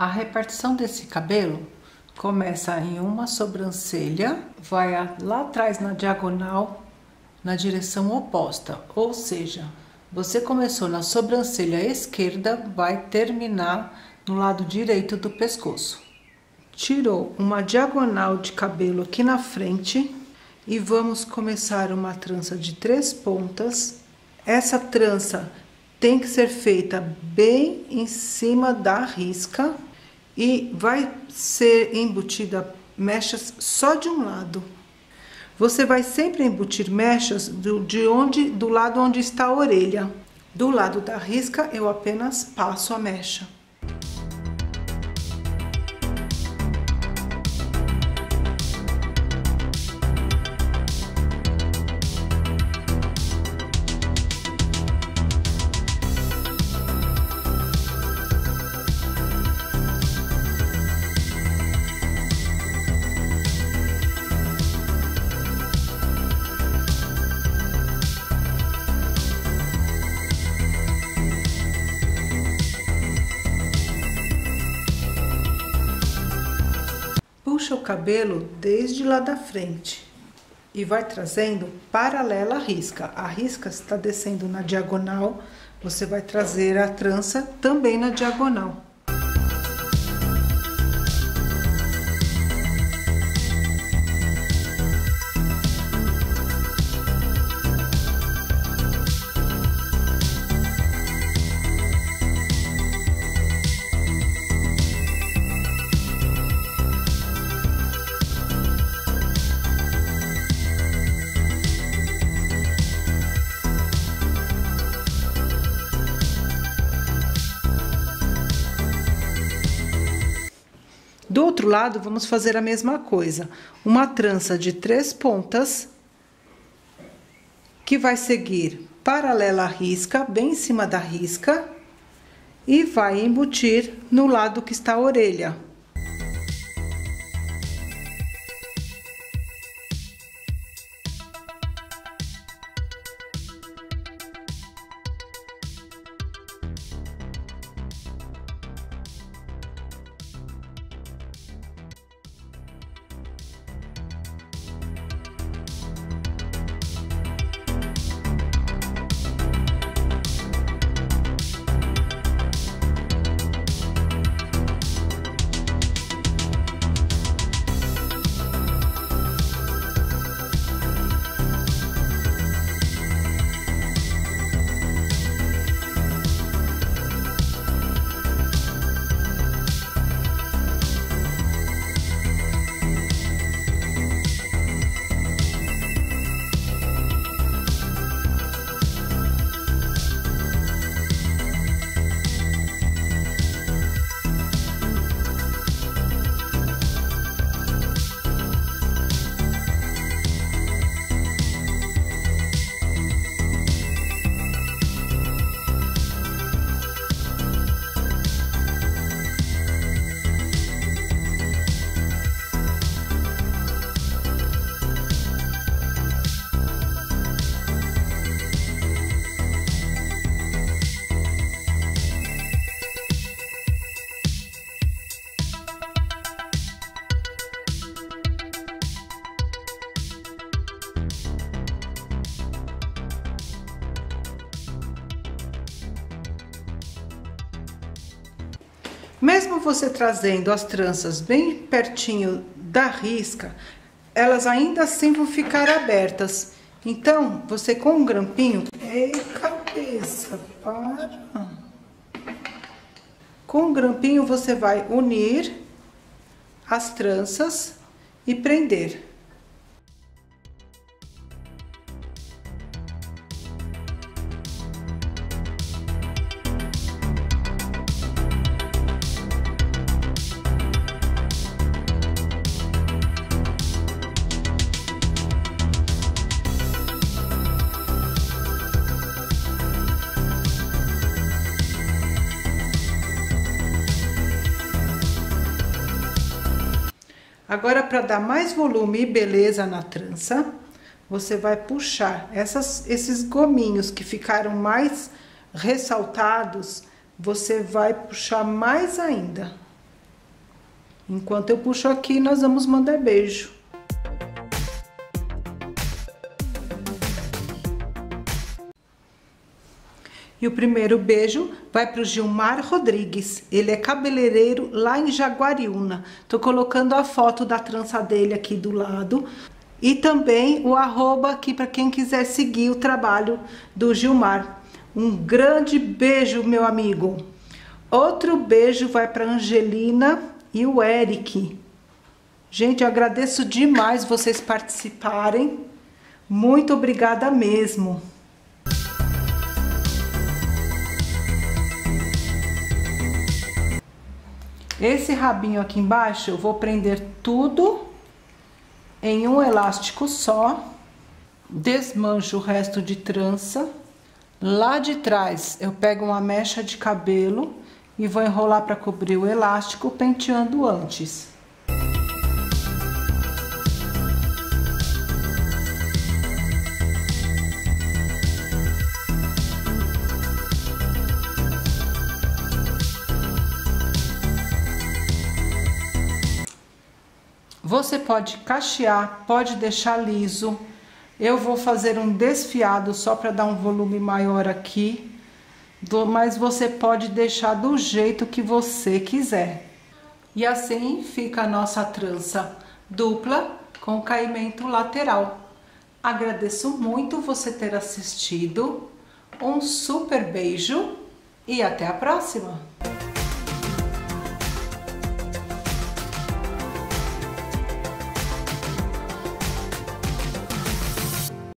A repartição desse cabelo começa em uma sobrancelha, vai lá atrás na diagonal, na direção oposta. Ou seja, você começou na sobrancelha esquerda, vai terminar no lado direito do pescoço. Tirou uma diagonal de cabelo aqui na frente e vamos começar uma trança de 3 pontas. Essa trança tem que ser feita bem em cima da risca e vai ser embutida mechas só de um lado. Você vai sempre embutir mechas do lado onde está a orelha. Do lado da risca eu apenas passo a mecha. Puxa o cabelo desde lá da frente e vai trazendo paralela à risca. A risca está descendo na diagonal, você vai trazer a trança também na diagonal. Do outro lado, vamos fazer a mesma coisa. Uma trança de 3 pontas, que vai seguir paralela à risca, bem em cima da risca, e vai embutir no lado que está a orelha. Mesmo você trazendo as tranças bem pertinho da risca, elas ainda assim vão ficar abertas. Então, você com um grampinho... Ei, cabeça, para! Com um grampinho você vai unir as tranças e prender. Agora, para dar mais volume e beleza na trança, você vai puxar esses gominhos que ficaram mais ressaltados, você vai puxar mais ainda. Enquanto eu puxo aqui, nós vamos mandar beijo. E o primeiro beijo vai para o Gilmar Rodrigues. Ele é cabeleireiro lá em Jaguariúna. Tô colocando a foto da trança dele aqui do lado. E também o arroba aqui para quem quiser seguir o trabalho do Gilmar. Um grande beijo, meu amigo. Outro beijo vai para Angelina e o Eric. Gente, eu agradeço demais vocês participarem. Muito obrigada mesmo. Esse rabinho aqui embaixo eu vou prender tudo em um elástico só. Desmancho o resto de trança. Lá de trás eu pego uma mecha de cabelo e vou enrolar para cobrir o elástico, penteando antes. Você pode cachear, pode deixar liso. Eu vou fazer um desfiado só para dar um volume maior aqui. Mas você pode deixar do jeito que você quiser. E assim fica a nossa trança dupla com caimento lateral. Agradeço muito você ter assistido. Um super beijo e até a próxima!